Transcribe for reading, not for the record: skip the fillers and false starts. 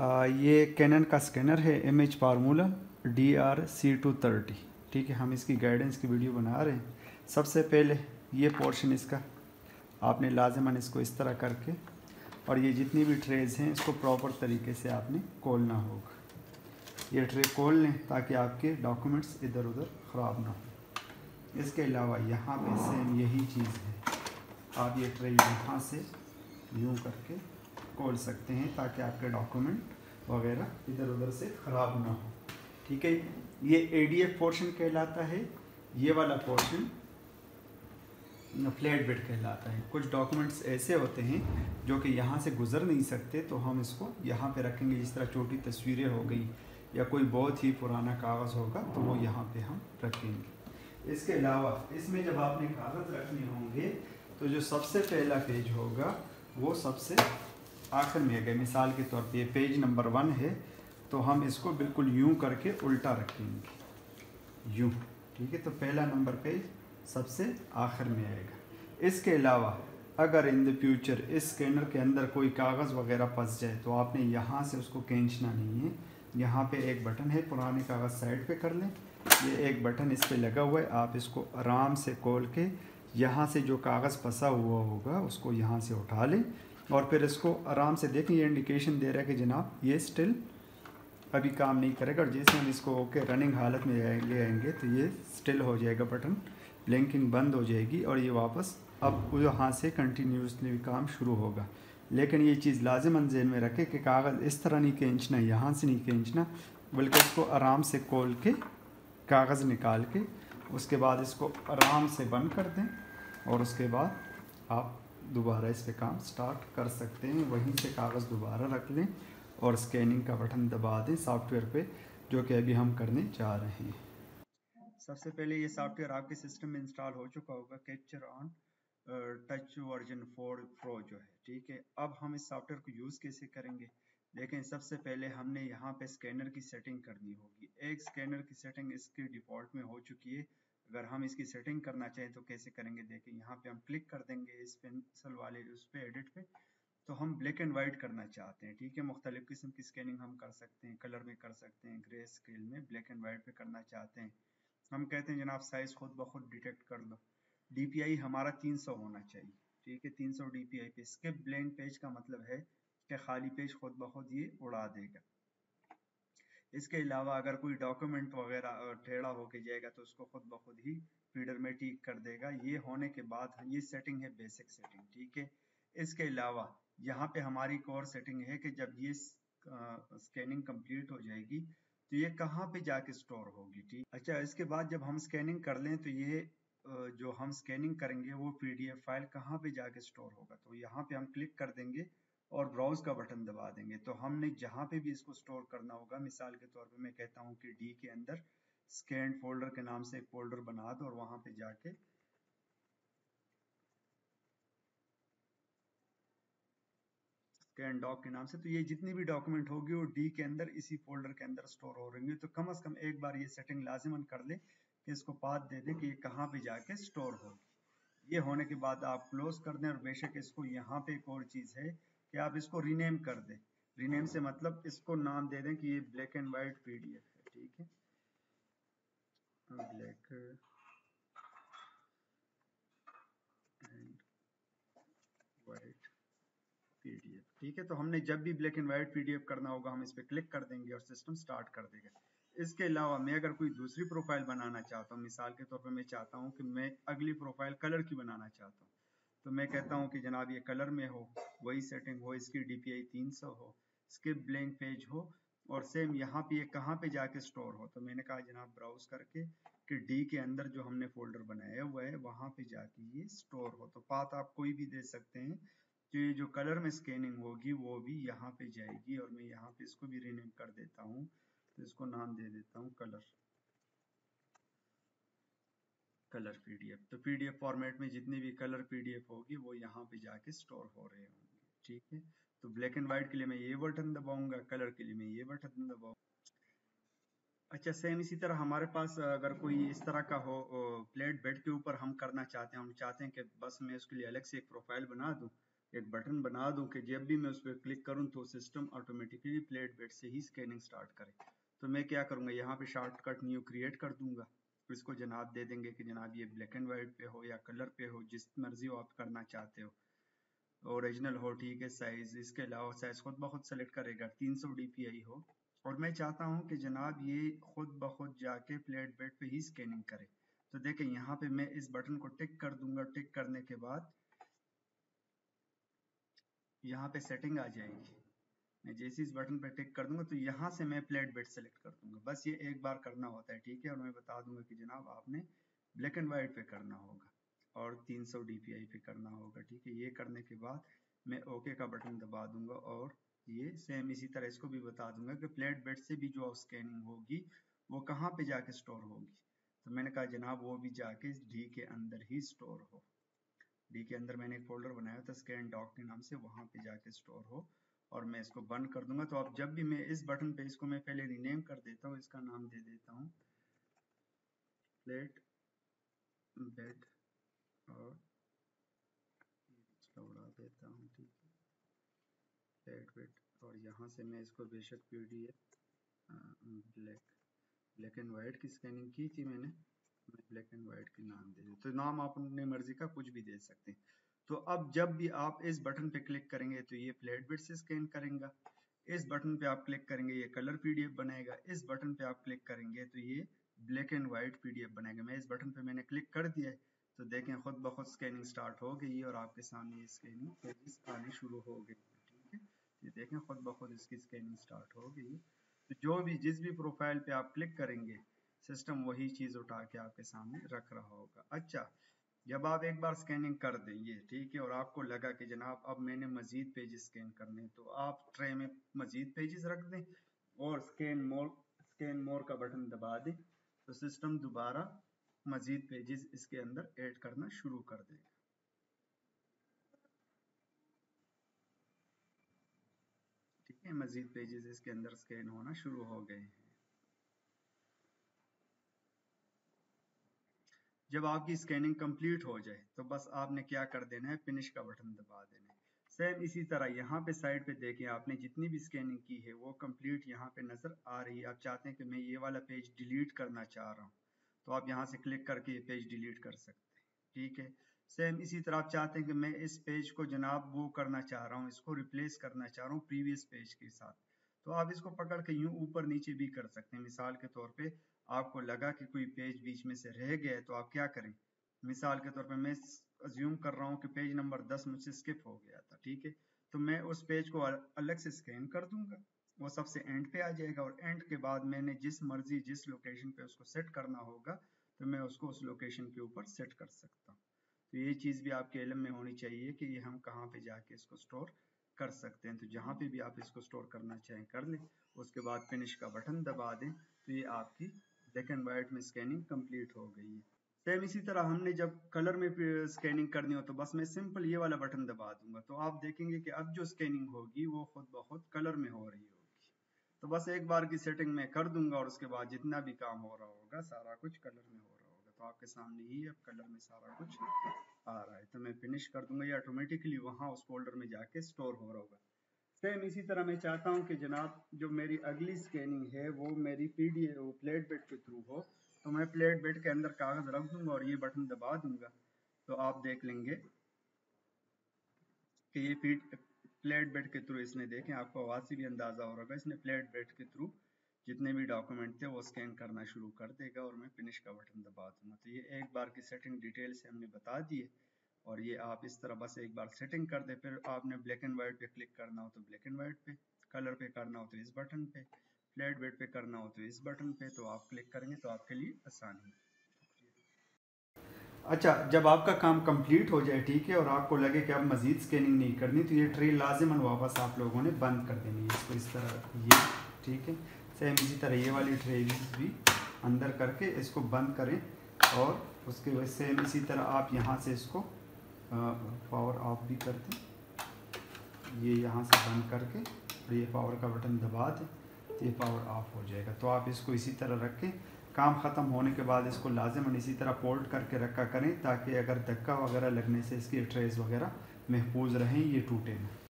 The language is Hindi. ये कैनन का स्कैनर है MH फार्मूला DRC 230। ठीक है, हम इसकी गाइडेंस की वीडियो बना रहे हैं। सबसे पहले ये पोर्शन इसका आपने लाजमन इसको इस तरह करके, और ये जितनी भी ट्रेज हैं इसको प्रॉपर तरीके से आपने खोलना होगा। ये ट्रे खोल लें ताकि आपके डॉक्यूमेंट्स इधर उधर ख़राब ना हो। इसके अलावा यहाँ पे सेम यही चीज़ है, आप ये ट्रे यहाँ से यूँ करके खोल सकते हैं ताकि आपके डॉक्यूमेंट वगैरह इधर उधर से ख़राब ना हो। ठीक है, ये ADF पोर्शन कहलाता है। ये वाला पोर्शन फ्लैट बेड कहलाता है। कुछ डॉक्यूमेंट्स ऐसे होते हैं जो कि यहाँ से गुजर नहीं सकते, तो हम इसको यहाँ पे रखेंगे। जिस तरह छोटी तस्वीरें हो गई या कोई बहुत ही पुराना कागज़ होगा तो वो यहाँ पे हम रखेंगे। इसके अलावा इसमें जब आपने कागज़ रखने होंगे तो जो सबसे पहला पेज होगा वो सबसे आखिर में गए। मिसाल के तौर पर ये पेज नंबर 1 है, तो हम इसको बिल्कुल यूं करके उल्टा रखेंगे, यूं। ठीक है, तो पहला नंबर पेज सबसे आखिर में आएगा। इसके अलावा अगर इन द फ्यूचर इस स्कैनर के अंदर कोई कागज़ वगैरह फंस जाए तो आपने यहाँ से उसको खींचना नहीं है। यहाँ पे एक बटन है, पुराने कागज़ साइड पे कर लें। ये एक बटन इस पर लगा हुआ है, आप इसको आराम से खोल के यहाँ से जो कागज़ फंसा हुआ होगा उसको यहाँ से उठा लें और फिर इसको आराम से देखें। ये इंडिकेशन दे रहा है कि जनाब ये स्टिल अभी काम नहीं करेगा, और जैसे हम इसको ओके रनिंग हालत में ले आएंगे तो ये स्टिल हो जाएगा, बटन ब्लिंकिंग बंद हो जाएगी और ये वापस अब यहाँ से कंटिन्यूसली काम शुरू होगा। लेकिन ये चीज़ लाजमन ज़हन में रखें कि कागज़ इस तरह नहीं खींचना, यहाँ से नहीं खींचना, बल्कि इसको आराम से खोल के कागज़ निकाल के उसके बाद इसको आराम से बंद कर दें और उसके बाद आप दोबारा इस पर काम स्टार्ट कर सकते हैं। वहीं से कागज़ दोबारा रख लें और स्कैनिंग का बटन दबा दें सॉफ्टवेयर पे, जो कि अभी हम करने जा रहे हैं। सबसे पहले ये सॉफ्टवेयर आपके सिस्टम में इंस्टॉल हो चुका होगा, capture on touch version 4 pro जो है। ठीक है, अब हम इस सॉफ्टवेयर को यूज़ कैसे करेंगे, लेकिन सबसे पहले हमने यहाँ पे स्कैनर की सेटिंग करनी होगी। एक स्कैनर की सेटिंग इसके डिफ़ॉल्ट में हो चुकी है, अगर हम इसकी सेटिंग करना चाहें तो कैसे करेंगे देखें। यहाँ पर हम क्लिक कर देंगे इस पेंसिल वाले उस पर एडिट पे, तो हम ब्लैक एंड वाइट करना चाहते हैं। ठीक है, मुख्तलिफ़ किस्म की स्कैनिंग हम कर सकते हैं, कलर में कर सकते हैं, ग्रे स्केल में ब्लैक एंड वाइट पे करना चाहते हैं। हम कहते हैं जनाब साइज़ खुद ब खुद डिटेक्ट कर लो। DPI हमारा 300 होना चाहिए। ठीक है, 300 DPI पे। स्किप ब्लैंक पेज का मतलब है कि खाली पेज खुद ब खुद ये उड़ा देगा। इसके अलावा अगर कोई डॉक्यूमेंट वगैरह टेढ़ा होके जाएगा तो उसको खुद ब खुद ही फीडर में ठीक कर देगा। ये होने के बाद ये सेटिंग है बेसिक सेटिंग। ठीक है, इसके अलावा यहाँ पे हमारी कोर सेटिंग है कि जब ये स्कैनिंग कंप्लीट हो जाएगी तो ये कहाँ पे जाके स्टोर होगी। ठीक, अच्छा, इसके बाद जब हम स्कैनिंग कर लें तो ये जो हम स्कैनिंग करेंगे वो PDF फाइल कहाँ पे जाके स्टोर होगा, तो यहाँ पे हम क्लिक कर देंगे और ब्राउज का बटन दबा देंगे। तो हमने जहाँ पे भी इसको स्टोर करना होगा, मिसाल के तौर पर मैं कहता हूँ कि D के अंदर स्कैन फोल्डर के नाम से एक फोल्डर बना दो और वहाँ पे जाके स्कैन डॉक के नाम से, तो ये जितनी भी डॉक्यूमेंट होगी वो D के अंदर इसी फोल्डर के अंदर स्टोर हो रही है। तो कम से कम एक बार ये सेटिंग लाजमन कर ले कि इसको पाथ दे दें कि ये कहाँ पे जाके स्टोर होगी। ये होने के बाद आप क्लोज कर दें, और बेशक इसको यहाँ पे एक और चीज़ है कि आप इसको रीनेम कर दें। रीनेम से मतलब इसको नाम दे दें कि ये ब्लैक एंड वाइट PDF है। ठीक है, ब्लैक एंड वाइट PDF। ठीक है, तो हमने जब भी ब्लैक एंड वाइट PDF करना होगा हम इस पर क्लिक कर देंगे और सिस्टम स्टार्ट कर देगा। इसके अलावा मैं अगर कोई दूसरी प्रोफाइल बनाना चाहता हूँ, मिसाल के तौर पर मैं चाहता हूँ कि मैं अगली प्रोफाइल कलर की बनाना चाहता हूँ, तो मैं कहता हूँ कि जनाब ये कलर में हो, वही सेटिंग हो, इसकी DPI 300 हो, स्किप ब्लैंक पेज हो, और सेम यहाँ पे ये कहाँ पे जाके स्टोर हो। तो मैंने कहा जनाब ब्राउज करके कि D के अंदर जो हमने फोल्डर बनाया हुआ है वहाँ पे जाके ये स्टोर हो। तो पाथ आप कोई भी दे सकते हैं। तो ये जो कलर में स्कैनिंग होगी वो भी यहाँ पे जाएगी, और मैं यहाँ पे इसको भी रीनेम कर देता हूँ, तो इसको नाम दे देता हूँ कलर PDF। तो PDF फॉर्मेट में जितने भी कलर PDF होगी वो यहाँ पे जाके स्टोर हो रहे होंगे। ठीक है, तो ब्लैक एंड वाइट के लिए मैं ये बटन दबाऊंगा, कलर के लिए मैं ये बटन दबाऊंगा। अच्छा, सेम इसी तरह हमारे पास अगर कोई इस तरह का हो प्लेट बेड के ऊपर हम करना चाहते हैं, हम चाहते हैं कि बस मैं उसके लिए अलग से एक प्रोफाइल बना दूँ, एक बटन बना दूं कि जब भी मैं उस पर क्लिक करूं तो सिस्टम ऑटोमेटिकली प्लेट बेड से ही स्कैनिंग स्टार्ट करे। तो मैं क्या करूंगा, यहाँ पे शॉर्टकट न्यू क्रिएट कर दूंगा, इसको जनाब दे देंगे कि जनाब ये ब्लैक एंड वाइट पे हो या कलर पे हो, जिस मर्जी हो आप करना चाहते हो, ओरिजिनल हो, ठीक है। साइज, इसके अलावा साइज खुद ब खुद सेलेक्ट करेगा, 300 DPI हो। और मैं चाहता हूं कि जनाब ये खुद ब खुद जाके प्लेट बेड पे ही स्कैनिंग करे। तो देखें यहाँ पे मैं इस बटन को टिक कर दूंगा, टिक करने के बाद यहाँ पे सेटिंग आ जाएगी। मैं जैसे इस बटन पे टिक कर दूंगा तो यहाँ से मैं प्लेट बेड सेलेक्ट कर दूंगा, बस ये एक बार करना होता है, ठीक है। और मैं बता दूंगा कि जनाब आपने ब्लैक एंड वाइट पे करना होगा और 300 DPI पे करना होगा, ठीक है। ये करने के बाद मैं ओके का बटन दबा दूंगा और ये सेम इसी तरह इसको भी बता दूंगा कि प्लेट बेड से भी जो स्कैनिंग होगी वो कहाँ पे जाके स्टोर होगी। तो मैंने कहा जनाब वो भी जाके डी के अंदर ही स्टोर हो। डी के अंदर मैंने एक फोल्डर बनाया था स्कैन डॉक के नाम से, वहां पे जाके स्टोर हो। और मैं इसको बंद कर दूंगा। तो अब जब भी मैं इस बटन पे, इसको मैं पहले रीनेम कर देता हूँ, इसका नाम दे देता हूँ प्लेट बेड और उड़ा देता हूँ, ठीक है, प्लेट बेड। और यहाँ से मैं इसको बेशक PDF ब्लैक एंड वाइट की स्कैनिंग की थी मैंने, मैं ब्लैक एंड वाइट के नाम दे देता हूँ। तो नाम आप अपने मर्जी का कुछ भी दे सकते हैं। तो अब जब भी आप इस बटन पे क्लिक करेंगे तो ये फ्लैट बेड से स्कैन करेगा, इस बटन पे आप क्लिक करेंगे ये कलर PDF बनाएगा, इस बटन पे आप क्लिक करेंगे तो ये ब्लैक एंड वाइट PDF बनाएगा। मैं इस बटन पे मैंने क्लिक कर दिया है तो देखें खुद ब खुद स्कैनिंग स्टार्ट हो गई और आपके सामने ये स्कैनिंग पेजेस आनी शुरू हो गई, ठीक है। ये देखें खुद ब खुद इसकी स्कैनिंग स्टार्ट हो गई। तो जो भी जिस भी प्रोफाइल पे आप क्लिक करेंगे सिस्टम वही चीज़ उठा के आपके सामने रख रहा होगा। अच्छा, जब आप एक बार स्कैनिंग कर देंगे, ठीक है, और आपको लगा कि जनाब अब मैंने मजीद पेजेस स्कैन करने हैं, तो आप ट्रे में मजीद पेजेस रख दें और स्कैन मोर का बटन दबा दें तो सिस्टम दोबारा मजीद पेजेस इसके अंदर ऐड करना शुरू कर देगा। ठीक है, मजीद पेजेस इसके अंदर स्कैन होना शुरू हो गए हैं। जब आपकी स्कैनिंग कंप्लीट हो जाए तो बस आपने क्या कर देना है, फिनिश का बटन दबा देना है। सेम इसी तरह यहाँ पे साइड पे देखें आपने जितनी भी स्कैनिंग की है वो कंप्लीट यहाँ पे नजर आ रही है। आप चाहते हैं कि मैं ये वाला पेज डिलीट करना चाह रहा हूँ तो आप यहाँ से क्लिक करके ये पेज डिलीट कर सकते हैं, ठीक है। सेम इसी तरह आप चाहते हैं कि मैं इस पेज को जनाब वो करना चाह रहा हूँ, इसको रिप्लेस करना चाह रहा हूँ प्रीवियस पेज के साथ, तो आप इसको पकड़ के यूं ऊपर नीचे भी कर सकते हैं। मिसाल के तौर पे आपको लगा कि कोई पेज बीच में से रह गया है तो आप क्या करें, मिसाल के तौर पे मैं अज्यूम कर रहा हूँ कि पेज नंबर 10 मुझसे स्किप हो गया था, ठीक है, तो मैं उस पेज को अलग से स्कैन कर दूंगा, वो सबसे एंड पे आ जाएगा। और एंड के बाद मैंने जिस मर्जी जिस लोकेशन पे उसको सेट करना होगा तो मैं उसको उस लोकेशन के ऊपर सेट कर सकता हूँ। तो ये चीज़ भी आपके इल्म में होनी चाहिए कि ये हम कहाँ पे जाके इसको स्टोर कर सकते हैं। तो जहाँ पे भी आप इसको स्टोर करना चाहें कर लें, उसके बाद फिनिश का बटन दबा दें तो ये आपकी ब्लैक एंड वाइट में स्कैनिंग कंप्लीट हो गई है। सेम इसी तरह हमने जब कलर में स्कैनिंग करनी हो तो बस मैं सिंपल ये वाला बटन दबा दूंगा तो आप देखेंगे कि अब जो स्कैनिंग होगी वो खुद ब खुद कलर में हो रही होगी। तो बस एक बार की सेटिंग मैं कर दूंगा और उसके बाद जितना भी काम हो रहा होगा सारा कुछ कलर में हो रहा होगा। तो आपके सामने ही अब कलर में सारा कुछ आ रहा है। तो मैं फिनिश कर दूंगा, ये ऑटोमेटिकली वहाँ उस फोल्डर में जाके स्टोर हो रहा होगा। सेम इसी तरह मैं चाहता हूं कि जनाब जो मेरी अगली स्कैनिंग है वो मेरी PDF प्लेट बेड के थ्रू हो, तो मैं प्लेट बेड के अंदर कागज रख दूंगा और ये बटन दबा दूंगा तो आप देख लेंगे कि ये प्लेट बेड के थ्रू इसने, देखें आपको आवाज से भी अंदाजा हो रहा है, इसने प्लेट बेड के थ्रू जितने भी डॉक्यूमेंट थे वो स्कैन करना शुरू कर देगा और मैं फिनिश का बटन दबा दूंगा। तो ये एक बार की सेटिंग डिटेल से हमने बता दी है और ये आप इस तरह बस एक बार सेटिंग कर दे। फिर आपने ब्लैक एंड वाइट पे क्लिक करना हो तो ब्लैक एंड वाइट पे, कलर पे करना हो तो इस बटन पे, फ्लैट बेड पे करना हो तो इस बटन पे, तो आप क्लिक करेंगे तो आपके लिए आसान है। अच्छा, जब आपका काम कंप्लीट हो जाए, ठीक है, और आपको लगे कि अब मजीद स्कैनिंग नहीं करनी तो ये ट्रे लाजिमन वापस आप लोगों ने बंद कर देनी है, इसको इस तरह, ये ठीक है। सेम इसी तरह ये वाली ट्रे भी अंदर करके इसको बंद करें और उसके बाद सेम इसी तरह आप यहाँ से इसको पावर ऑफ भी कर दें, ये यहाँ से बंद करके और ये पावर का बटन दबा दें तो ये पावर ऑफ हो जाएगा। तो आप इसको इसी तरह रखें, काम ख़त्म होने के बाद इसको लाजमन इसी तरह फोल्ड करके रखा करें ताकि अगर धक्का वगैरह लगने से इसकी ट्रेस वगैरह महफूज रहें, ये टूटे ना।